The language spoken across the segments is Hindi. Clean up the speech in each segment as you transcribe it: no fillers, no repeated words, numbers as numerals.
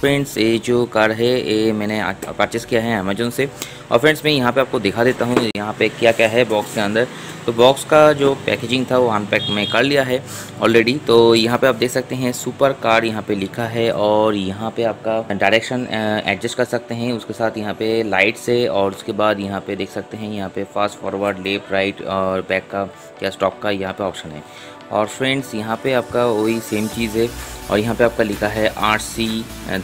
फ्रेंड्स ये जो कार है ये मैंने परचेस किया है अमेजोन से। और फ्रेंड्स मैं यहाँ पे आपको दिखा देता हूँ यहाँ पे क्या क्या है बॉक्स के अंदर। तो बॉक्स का जो पैकेजिंग था वो अनपैक मैं कर लिया है ऑलरेडी। तो यहाँ पे आप देख सकते हैं सुपर कार यहाँ पे लिखा है और यहाँ पे आपका डायरेक्शन एडजस्ट कर सकते हैं, उसके साथ यहाँ पे लाइट्स है और उसके बाद यहाँ पे देख सकते हैं यहाँ पे फास्ट फॉरवर्ड, लेफ्ट, राइट और बैक का या स्टॉप का यहाँ पे ऑप्शन है। और फ्रेंड्स यहाँ पे आपका वही सेम चीज़ है और यहाँ पे आपका लिखा है RC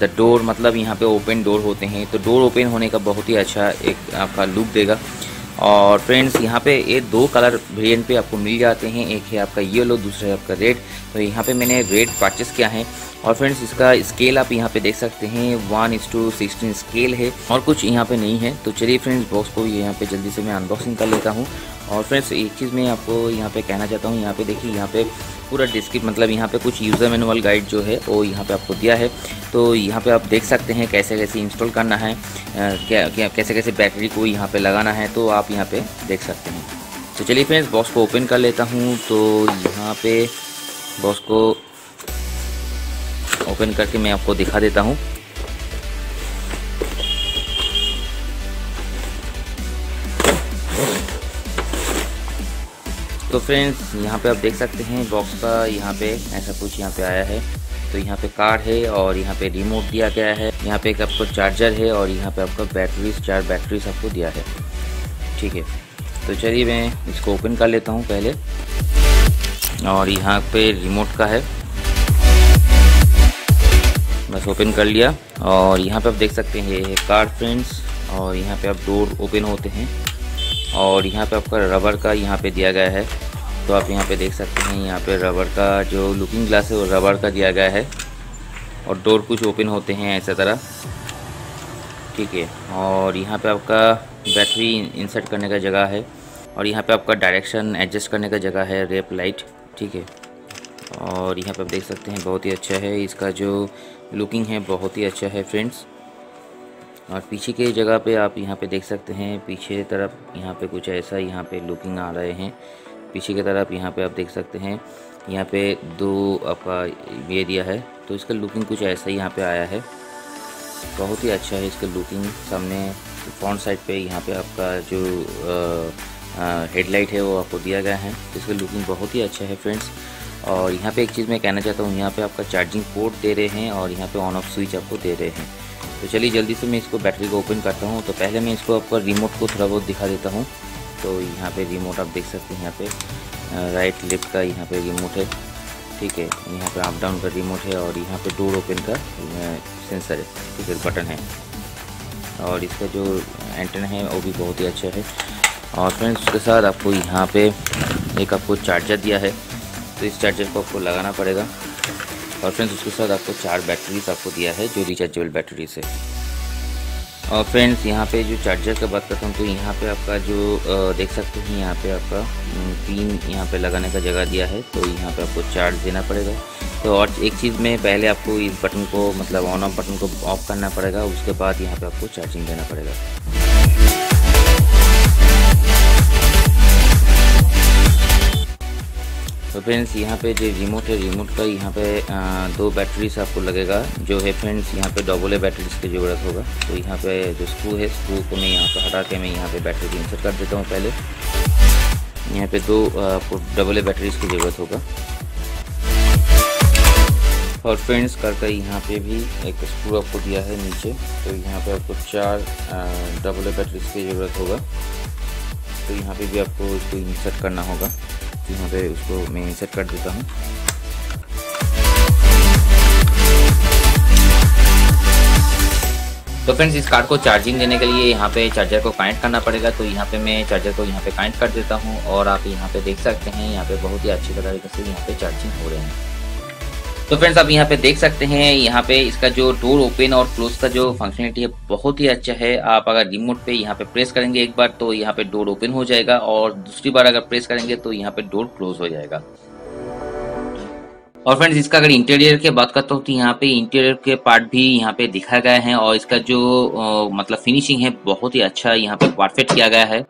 द डोर, मतलब यहाँ पे ओपन डोर होते हैं तो डोर ओपन होने का बहुत ही अच्छा एक आपका लुक देगा। और फ्रेंड्स यहाँ पे ये दो कलर वेरिएंट पे आपको मिल जाते हैं, एक है आपका येलो, दूसरा है आपका रेड। तो यहाँ पे मैंने रेड परचेस किया है। और फ्रेंड्स इसका स्केल आप यहाँ पे देख सकते हैं 1:16 स्केल है और कुछ यहाँ पे नहीं है। तो चलिए फ्रेंड्स बॉक्स को यहाँ पे जल्दी से मैं अनबॉक्सिंग कर लेता हूँ। और फ्रेंड्स एक चीज़ मैं आपको यहाँ पे कहना चाहता हूँ, यहाँ पे देखिए यहाँ पे पूरा डिस्क्रिप्शन मतलब यहाँ पे कुछ यूज़र मैनुअल गाइड जो है वो यहाँ पे आपको दिया है। तो यहाँ पे आप देख सकते हैं कैसे कैसे इंस्टॉल करना है, कैसे कैसे बैटरी को यहाँ पे लगाना है, तो आप यहाँ पे देख सकते हैं। तो चलिए फ्रेंड्स बॉक्स को ओपन कर लेता हूँ। तो यहाँ पे बॉक्स को ओपन करके मैं आपको दिखा देता हूँ। तो फ्रेंड्स यहाँ पे आप देख सकते हैं बॉक्स का यहाँ पे ऐसा कुछ यहाँ पे आया है। तो यहाँ पे कार है और यहाँ पे रिमोट दिया गया है, यहाँ पे एक आपको चार्जर है और यहाँ पे आपका बैटरीज, 4 बैटरीज आपको दिया है, ठीक है। तो चलिए मैं इसको ओपन कर लेता हूँ पहले। और यहाँ पे रिमोट का है, बस ओपन कर लिया। और यहाँ पे आप देख सकते हैं ये कार फ्रेंड्स, और यहाँ पे आप डोर ओपन होते हैं और यहाँ पे आपका रबर का यहाँ पे दिया गया है। तो आप यहाँ पे देख सकते हैं यहाँ पे रबर का जो लुकिंग ग्लास है वो रबर का दिया गया है और डोर कुछ ओपन होते हैं ऐसा तरह, ठीक है। और यहाँ पे आपका बैटरी इंसर्ट करने का जगह है और यहाँ पे आपका डायरेक्शन एडजस्ट करने का जगह है, रेप लाइट, ठीक है। और यहाँ पे आप देख सकते हैं बहुत ही अच्छा है, इसका जो लुकिंग है बहुत ही अच्छा है फ्रेंड्स। और पीछे के जगह पे आप यहाँ पे देख सकते हैं पीछे तरफ यहाँ पे कुछ ऐसा यहाँ पे लुकिंग आ रहे हैं पीछे की तरफ। यहाँ पे आप देख सकते हैं यहाँ पे 2 आपका ये दिया है, तो इसका लुकिंग कुछ ऐसा ही यहाँ पे आया है, बहुत ही अच्छा है इसका लुकिंग। सामने फ्रंट साइड पे यहाँ पे आपका जो हेडलाइट है वो आपको दिया गया है, इसका लुकिंग बहुत ही अच्छा है फ्रेंड्स। और यहाँ पर एक चीज़ मैं कहना चाहता हूँ, यहाँ पर आपका चार्जिंग पोर्ट दे रहे हैं और यहाँ पर ऑन ऑफ स्विच आपको दे रहे हैं। तो चलिए जल्दी से मैं इसको बैटरी को ओपन करता हूँ। तो पहले मैं इसको आपका रिमोट को थोड़ा बहुत दिखा देता हूँ। तो यहाँ पे रिमोट आप देख सकते हैं, यहाँ पे राइट लेफ्ट का यहाँ पे रिमोट है, ठीक है। यहाँ पे अप डाउन का रिमोट है और यहाँ पे डोर ओपन का सेंसर है, ठीक है, बटन है। और इसका जो एंटेना है वो भी बहुत ही अच्छा है। और फ्रेंड्स उसके साथ आपको यहाँ पर एक आपको चार्जर दिया है, तो इस चार्जर को आपको लगाना पड़ेगा। और फ्रेंड्स उसके साथ आपको 4 बैटरीज आपको दिया है जो रिचार्जेबल बैटरीज है। और फ्रेंड्स यहाँ पे जो चार्जर का बात करता हूँ, तो यहाँ पे आपका जो देख सकते हैं यहाँ पे आपका पिन यहाँ पे लगाने का जगह दिया है, तो यहाँ पे आपको चार्ज देना पड़ेगा। तो और एक चीज़ में पहले आपको इस बटन को मतलब ऑन ऑफ बटन को ऑफ करना पड़ेगा, उसके बाद यहाँ पर आपको चार्जिंग देना पड़ेगा। तो फ्रेंड्स यहाँ पे जो रिमोट है, रिमोट का यहाँ पे 2 बैटरीज आपको लगेगा जो है फ्रेंड्स, यहाँ पे AA बैटरीज की ज़रूरत होगा। तो यहाँ पे जो स्क्रू है, स्क्रू को मैं यहाँ पे हटा के मैं यहाँ पे बैटरी को इंसर्ट कर देता हूँ पहले। यहाँ पे 2 आपको AA बैटरीज की ज़रूरत होगा। और फ्रेंड्स कार का यहाँ पे भी एक स्क्रू आपको दिया है नीचे, तो यहाँ पर आपको 4 AA बैटरीज की ज़रूरत होगा। तो यहाँ पर भी आपको इसको इंसर्ट करना होगा, यहाँ पे उसको मैं इंसर्ट कर देता हूँ। तो फ्रेंड्स इस कार्ड को चार्जिंग देने के लिए यहाँ पे चार्जर को कनेक्ट करना पड़ेगा। तो यहाँ पे मैं चार्जर को यहाँ पे कनेक्ट कर देता हूँ और आप यहाँ पे देख सकते हैं यहाँ पे बहुत ही अच्छी तरीके से यहाँ पे चार्जिंग हो रहे हैं। तो फ्रेंड्स आप यहाँ पे देख सकते हैं यहाँ पे इसका जो डोर ओपन और क्लोज का जो फंक्शनलिटी है बहुत ही अच्छा है। आप अगर रिमोट पे यहाँ पे प्रेस करेंगे एक बार तो यहाँ पे डोर ओपन हो जाएगा और दूसरी बार अगर प्रेस करेंगे तो यहाँ पे डोर क्लोज हो जाएगा। और फ्रेंड्स इसका अगर इंटीरियर की बात करता हूँ, तो यहाँ पे इंटीरियर के पार्ट भी यहाँ पे दिखाए गए हैं और इसका जो मतलब फिनिशिंग है बहुत ही अच्छा यहाँ पे परफेक्ट किया गया है।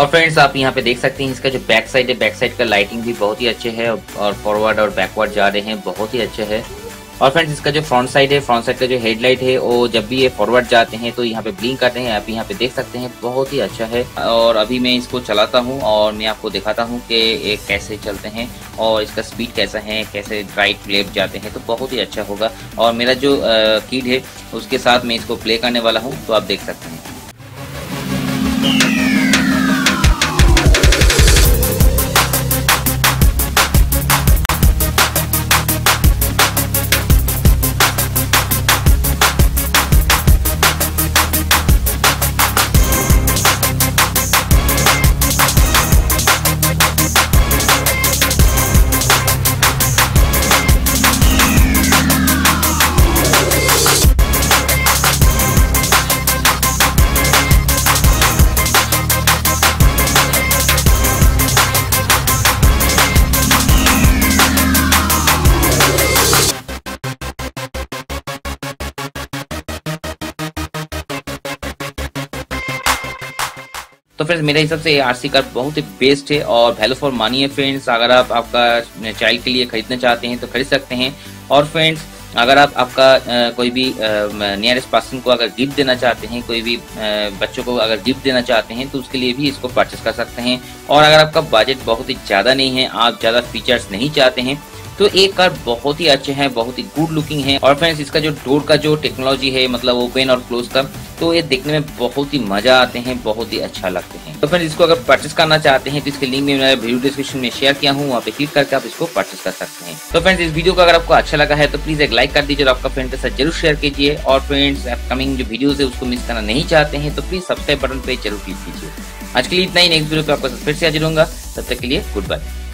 और फ्रेंड्स आप यहाँ पे देख सकते हैं इसका जो बैक साइड है, बैक साइड का लाइटिंग भी बहुत ही अच्छे है और फॉरवर्ड और बैकवर्ड जा रहे हैं बहुत ही अच्छे है। और फ्रेंड्स इसका जो फ्रंट साइड है, फ्रंट साइड का जो हेडलाइट है वो जब भी ये फॉरवर्ड जाते हैं तो यहाँ पे ब्लिंक करते हैं, आप यहाँ पे देख सकते हैं बहुत ही अच्छा है। और अभी मैं इसको चलाता हूँ और मैं आपको दिखाता हूँ कि ये कैसे चलते हैं और इसका स्पीड कैसा है, कैसे राइट लेफ्ट जाते हैं, तो बहुत ही अच्छा होगा। और मेरा जो किड है उसके साथ मैं इसको प्ले करने वाला हूँ, तो आप देख सकते हैं। तो फ्रेंड्स मेरे हिसाब से ये RC कार बहुत ही बेस्ट है और वैल्यू फॉर मनी है। फ्रेंड्स अगर आप आपका चाइल्ड के लिए खरीदना चाहते हैं तो खरीद सकते हैं। और फ्रेंड्स अगर आप आपका कोई भी नियरेस्ट पर्सन को अगर गिफ्ट देना चाहते हैं, कोई भी बच्चों को अगर गिफ्ट देना चाहते हैं तो उसके लिए भी इसको परचेस कर सकते हैं। और अगर आपका बजट बहुत ही ज़्यादा नहीं है, आप ज़्यादा फीचर्स नहीं चाहते हैं, तो एक कार बहुत ही अच्छे हैं, बहुत ही गुड लुकिंग है। और फ्रेंड्स इसका जो डोर का जो टेक्नोलॉजी है, मतलब ओपन और क्लोज का, तो ये देखने में बहुत ही मजा आते हैं, बहुत ही अच्छा लगते हैं। तो फ्रेंड्स इसको अगर परचेस करना चाहते हैं तो इसके लिंक में मैंने वीडियो डिस्क्रिप्शन में शेयर किया हूँ, वहाँ पे क्लिक करके आप इसको परचेस कर सकते हैं। तो फ्रेंड्स इस वीडियो को अगर आपको अच्छा लगा है तो प्लीज एक लाइक कर दीजिए और आपका फ्रेंड के साथ जरूर शेयर कीजिए। और फ्रेंड्स अपकमिंग जो वीडियोज है उसको मिस करना नहीं चाहते हैं तो प्लीज सब्सक्राइब बटन पे जरूर क्लिक कीजिए। आज के लिए इतना ही, नेक्स्ट वीडियो पे आपको फिर से हाजिर होगा, तब तक के लिए गुड बाय।